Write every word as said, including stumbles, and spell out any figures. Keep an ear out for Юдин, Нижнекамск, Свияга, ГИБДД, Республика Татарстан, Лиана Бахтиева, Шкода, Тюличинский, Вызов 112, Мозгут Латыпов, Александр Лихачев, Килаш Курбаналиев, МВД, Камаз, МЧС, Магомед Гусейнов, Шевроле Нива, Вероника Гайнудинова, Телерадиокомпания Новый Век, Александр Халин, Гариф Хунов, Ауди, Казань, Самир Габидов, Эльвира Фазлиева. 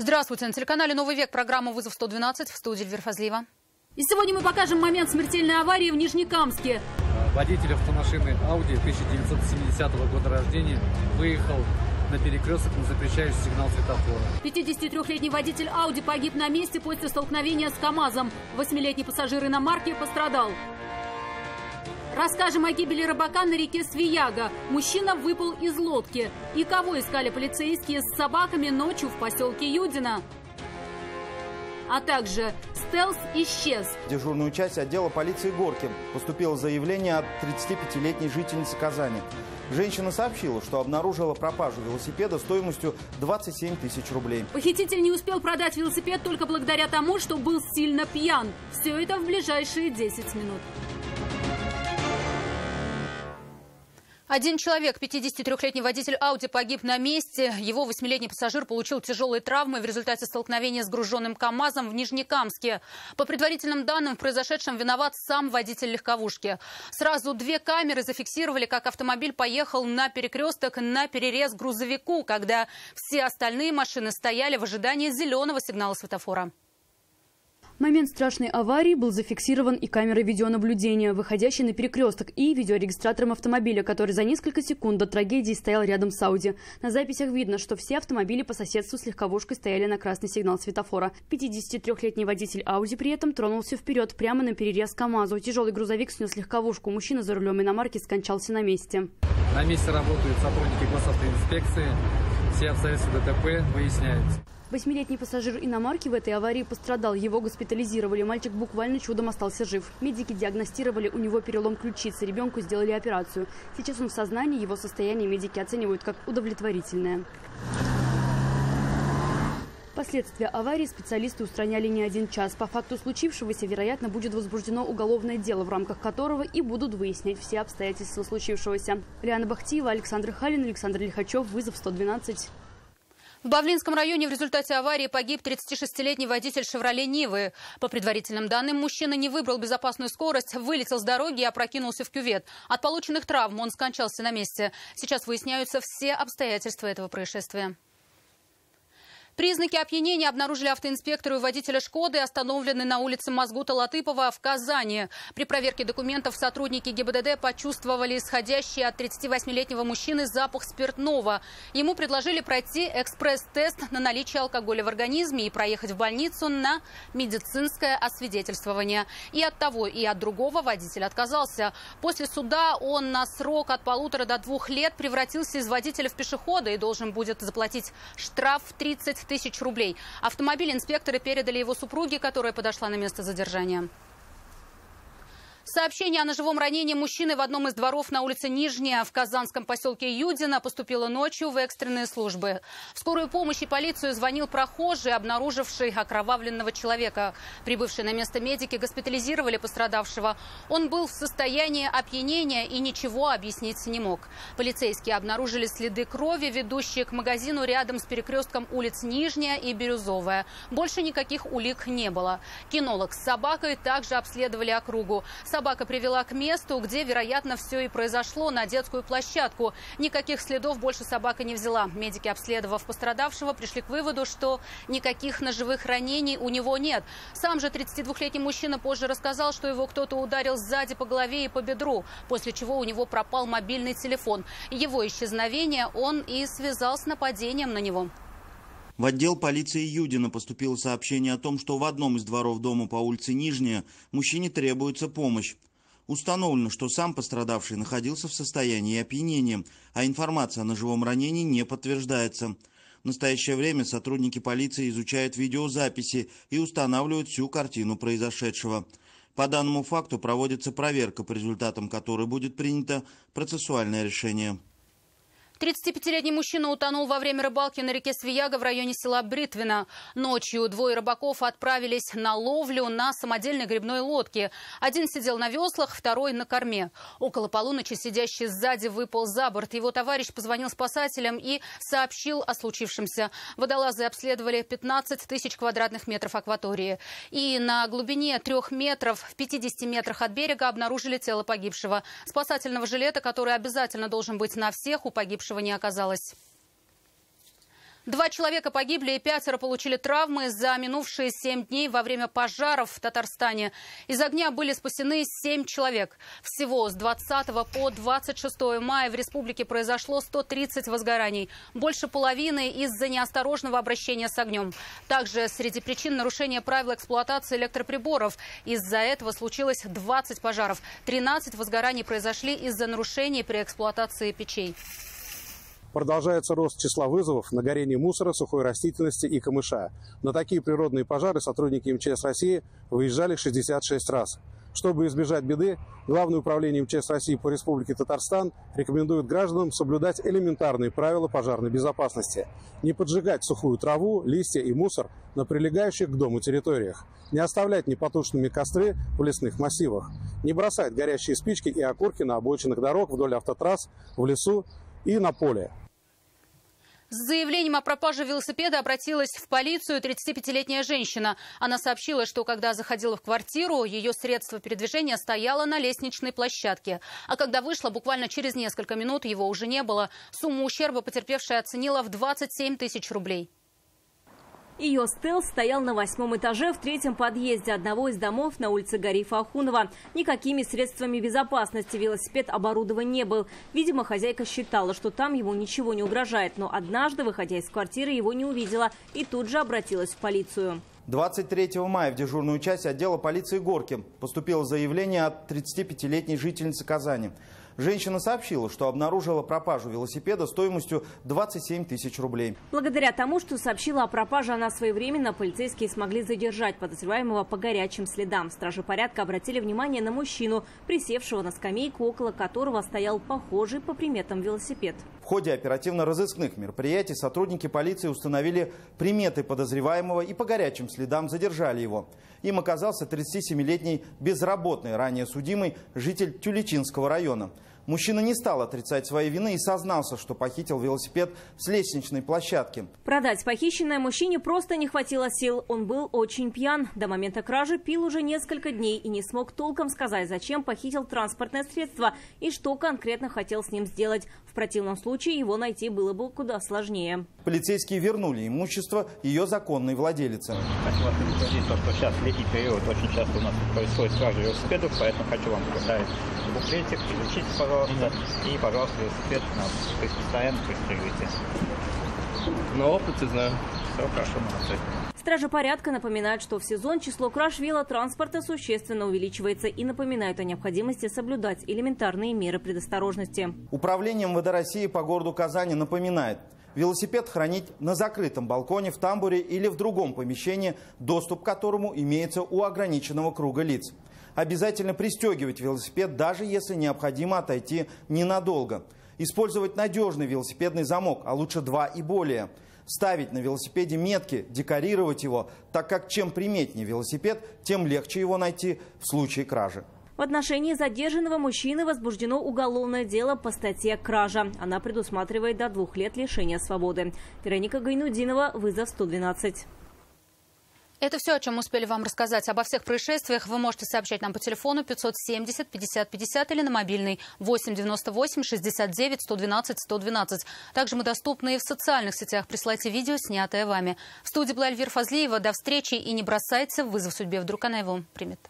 Здравствуйте. На телеканале «Новый век» программа «Вызов сто двенадцать». В студии Эльвира Фазлиева. И сегодня мы покажем момент смертельной аварии в Нижнекамске. Водитель автомашины «Ауди» тысяча девятьсот семидесятого года рождения выехал на перекресток на запрещающий сигнал светофора. пятидесятитрёхлетний водитель «Ауди» погиб на месте после столкновения с «Камазом». восьмилетний пассажир иномарки пострадал. Расскажем о гибели рыбака на реке Свияга. Мужчина выпал из лодки. И кого искали полицейские с собаками ночью в поселке Юдина? А также стелс исчез. В дежурную часть отдела полиции Горки поступило заявление от тридцатипятилетней жительницы Казани. Женщина сообщила, что обнаружила пропажу велосипеда стоимостью двадцать семь тысяч рублей. Похититель не успел продать велосипед только благодаря тому, что был сильно пьян. Все это в ближайшие десять минут. Один человек, пятидесятитрёхлетний водитель «Ауди», погиб на месте. Его восьмилетний пассажир получил тяжелые травмы в результате столкновения с груженным «Камазом» в Нижнекамске. По предварительным данным, в произошедшем виноват сам водитель легковушки. Сразу две камеры зафиксировали, как автомобиль поехал на перекресток на перерез грузовику, когда все остальные машины стояли в ожидании зеленого сигнала светофора. Момент страшной аварии был зафиксирован и камерой видеонаблюдения, выходящей на перекресток, и видеорегистратором автомобиля, который за несколько секунд до трагедии стоял рядом с «Ауди». На записях видно, что все автомобили по соседству с легковушкой стояли на красный сигнал светофора. пятидесятитрёхлетний водитель «Ауди» при этом тронулся вперед, прямо на перерез «Камазу». Тяжелый грузовик снес легковушку. Мужчина за рулем иномарки скончался на месте. На месте работают сотрудники госавтоинспекции. Все обстоятельства ДТП выясняются. Восьмилетний пассажир иномарки в этой аварии пострадал. Его госпитализировали. Мальчик буквально чудом остался жив. Медики диагностировали у него перелом ключицы. Ребенку сделали операцию. Сейчас он в сознании. Его состояние медики оценивают как удовлетворительное. Последствия аварии специалисты устраняли не один час. По факту случившегося, вероятно, будет возбуждено уголовное дело, в рамках которого и будут выяснять все обстоятельства случившегося. Лиана Бахтиева, Александр Халин, Александр Лихачев. Вызов сто двенадцать. В Бавлинском районе в результате аварии погиб тридцатишестилетний водитель «Шевроле Нивы». По предварительным данным, мужчина не выбрал безопасную скорость, вылетел с дороги и опрокинулся в кювет. От полученных травм он скончался на месте. Сейчас выясняются все обстоятельства этого происшествия. Признаки опьянения обнаружили автоинспекторы и водителя «Шкоды», остановлены на улице Мозгута Латыпова в Казани. При проверке документов сотрудники ГИБДД почувствовали исходящий от тридцативосьмилетнего мужчины запах спиртного. Ему предложили пройти экспресс-тест на наличие алкоголя в организме и проехать в больницу на медицинское освидетельствование. И от того, и от другого водитель отказался. После суда он на срок от полутора до двух лет превратился из водителя в пешехода и должен будет заплатить штраф в тридцать тысяч рублей. Автомобиль инспекторы передали его супруге, которая подошла на место задержания. Сообщение о ножевом ранении мужчины в одном из дворов на улице Нижняя в казанском поселке Юдина поступило ночью в экстренные службы. В скорую помощь и полицию звонил прохожий, обнаруживший окровавленного человека. Прибывшие на место медики госпитализировали пострадавшего. Он был в состоянии опьянения и ничего объяснить не мог. Полицейские обнаружили следы крови, ведущие к магазину рядом с перекрестком улиц Нижняя и Бирюзовая. Больше никаких улик не было. Кинолог с собакой также обследовали округу. Собака привела к месту, где, вероятно, все и произошло, на детскую площадку. Никаких следов больше собака не взяла. Медики, обследовав пострадавшего, пришли к выводу, что никаких ножевых ранений у него нет. Сам же тридцатидвухлетний мужчина позже рассказал, что его кто-то ударил сзади по голове и по бедру, после чего у него пропал мобильный телефон. Его исчезновение он и связал с нападением на него. В отдел полиции Юдина поступило сообщение о том, что в одном из дворов дома по улице Нижняя мужчине требуется помощь. Установлено, что сам пострадавший находился в состоянии опьянения, а информация о ножевом ранении не подтверждается. В настоящее время сотрудники полиции изучают видеозаписи и устанавливают всю картину произошедшего. По данному факту проводится проверка, по результатам которой будет принято процессуальное решение. тридцатипятилетний мужчина утонул во время рыбалки на реке Свияга в районе села Бритвина. Ночью двое рыбаков отправились на ловлю на самодельной грибной лодке. Один сидел на веслах, второй на корме. Около полуночи сидящий сзади выпал за борт. Его товарищ позвонил спасателям и сообщил о случившемся. Водолазы обследовали пятнадцать тысяч квадратных метров акватории. И на глубине трех метров в пятидесяти метрах от берега обнаружили тело погибшего. Спасательного жилета, который обязательно должен быть на всех, у погибшего не оказалось. Два человека погибли и пятеро получили травмы за минувшие семь дней во время пожаров в Татарстане. Из огня были спасены семь человек. Всего с двадцатого по двадцать шестое мая в республике произошло сто тридцать возгораний. Больше половины из-за неосторожного обращения с огнем. Также среди причин нарушения правил эксплуатации электроприборов. Из-за этого случилось двадцать пожаров. тринадцать возгораний произошли из-за нарушений при эксплуатации печей. Продолжается рост числа вызовов на горение мусора, сухой растительности и камыша. На такие природные пожары сотрудники МЧС России выезжали шестьдесят шесть раз. Чтобы избежать беды, Главное управление МЧС России по Республике Татарстан рекомендует гражданам соблюдать элементарные правила пожарной безопасности. Не поджигать сухую траву, листья и мусор на прилегающих к дому территориях. Не оставлять непотушенными костры в лесных массивах. Не бросать горящие спички и окурки на обочинах дорог, вдоль автотрасс, в лесу и на поле. С заявлением о пропаже велосипеда обратилась в полицию тридцатипятилетняя женщина. Она сообщила, что когда заходила в квартиру, ее средство передвижения стояло на лестничной площадке. А когда вышла, буквально через несколько минут его уже не было. Сумму ущерба потерпевшая оценила в двадцать семь тысяч рублей. Ее стелс стоял на восьмом этаже в третьем подъезде одного из домов на улице Гарифа Хунова. Никакими средствами безопасности велосипед оборудован не был. Видимо, хозяйка считала, что там ему ничего не угрожает. Но однажды, выходя из квартиры, его не увидела и тут же обратилась в полицию. двадцать третьего мая в дежурную часть отдела полиции Горки поступило заявление от тридцатипятилетней жительницы Казани. Женщина сообщила, что обнаружила пропажу велосипеда стоимостью двадцать семь тысяч рублей. Благодаря тому, что сообщила о пропаже она своевременно, полицейские смогли задержать подозреваемого по горячим следам. Стражи порядка обратили внимание на мужчину, присевшего на скамейку, около которого стоял похожий по приметам велосипед. В ходе оперативно-розыскных мероприятий сотрудники полиции установили приметы подозреваемого и по горячим следам задержали его. Им оказался тридцатисемилетний безработный, ранее судимый житель Тюличинского района. Мужчина не стал отрицать своей вины и сознался, что похитил велосипед с лестничной площадки. Продать похищенное мужчине просто не хватило сил. Он был очень пьян. До момента кражи пил уже несколько дней и не смог толком сказать, зачем похитил транспортное средство и что конкретно хотел с ним сделать. В противном случае его найти было бы куда сложнее. Полицейские вернули имущество ее законной владелице. Хочу вас предупредить, что сейчас летний период, очень часто у нас происходит кража велосипедов, поэтому хочу вам показать буклетик, изучите, пожалуйста. И, пожалуйста, велосипед у нас постоянно пристегивайте. На опыте знаю. Все хорошо, молодцы. Стражи порядка напоминают, что в сезон число краж велотранспорта существенно увеличивается и напоминают о необходимости соблюдать элементарные меры предосторожности. Управление МВД России по городу Казани напоминает, велосипед хранить на закрытом балконе, в тамбуре или в другом помещении, доступ к которому имеется у ограниченного круга лиц. Обязательно пристегивать велосипед, даже если необходимо отойти ненадолго. Использовать надежный велосипедный замок, а лучше два и более. Ставить на велосипеде метки, декорировать его, так как чем приметнее велосипед, тем легче его найти в случае кражи. В отношении задержанного мужчины возбуждено уголовное дело по статье «Кража». Она предусматривает до двух лет лишения свободы. Вероника Гайнудинова, вызов сто двенадцать. Это все, о чем успели вам рассказать. Обо всех происшествиях вы можете сообщать нам по телефону пятьсот семьдесят пятьдесят пятьдесят или на мобильный восемь девяносто восемь шестьдесят девять сто двенадцать сто двенадцать. Также мы доступны и в социальных сетях. Присылайте видео, снятое вами. В студии была Эльвира Фазлиева. До встречи и не бросайте вызов судьбе. Вдруг она его примет.